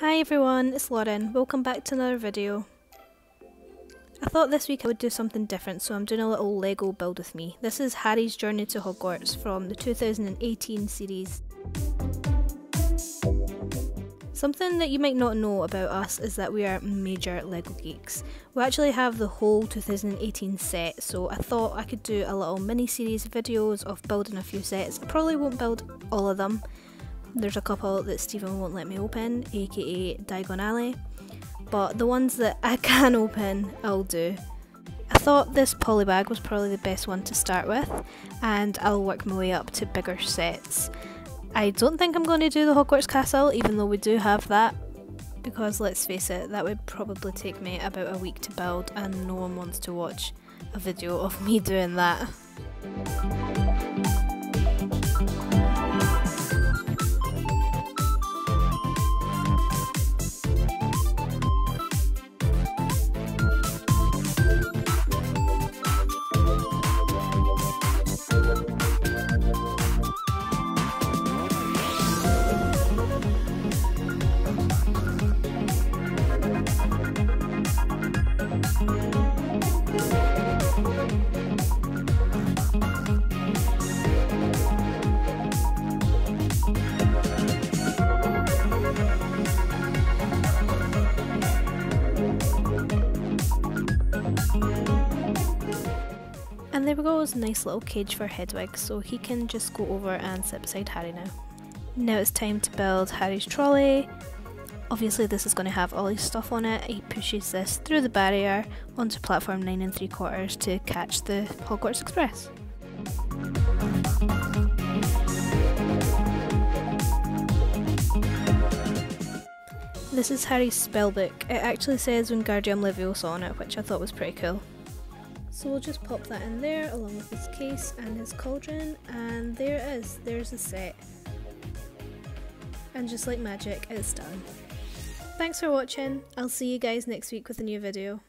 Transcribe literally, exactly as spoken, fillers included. Hi everyone, it's Lorin. Welcome back to another video. I thought this week I would do something different, so I'm doing a little Lego build with me. This is Harry's Journey to Hogwarts from the two thousand eighteen series. Something that you might not know about us is that we are major Lego geeks. We actually have the whole two thousand eighteen set, so I thought I could do a little mini series videos of building a few sets. I probably won't build all of them. There's a couple that Stephen won't let me open, aka Diagon Alley, but the ones that I can open, I'll do. I thought this polybag was probably the best one to start with, and I'll work my way up to bigger sets. I don't think I'm going to do the Hogwarts Castle, even though we do have that, because let's face it, that would probably take me about a week to build, and no one wants to watch a video of me doing that. And there we go, a nice little cage for Hedwig, so he can just go over and sit beside Harry now. Now it's time to build Harry's trolley. Obviously this is going to have all his stuff on it. He pushes this through the barrier onto Platform Nine and Three Quarters to catch the Hogwarts Express. This is Harry's spellbook. It actually says Wingardium Leviosa on it, which I thought was pretty cool. So we'll just pop that in there along with his case and his cauldron, and there it is, there's the set. And just like magic, it's done. Thanks for watching, I'll see you guys next week with a new video.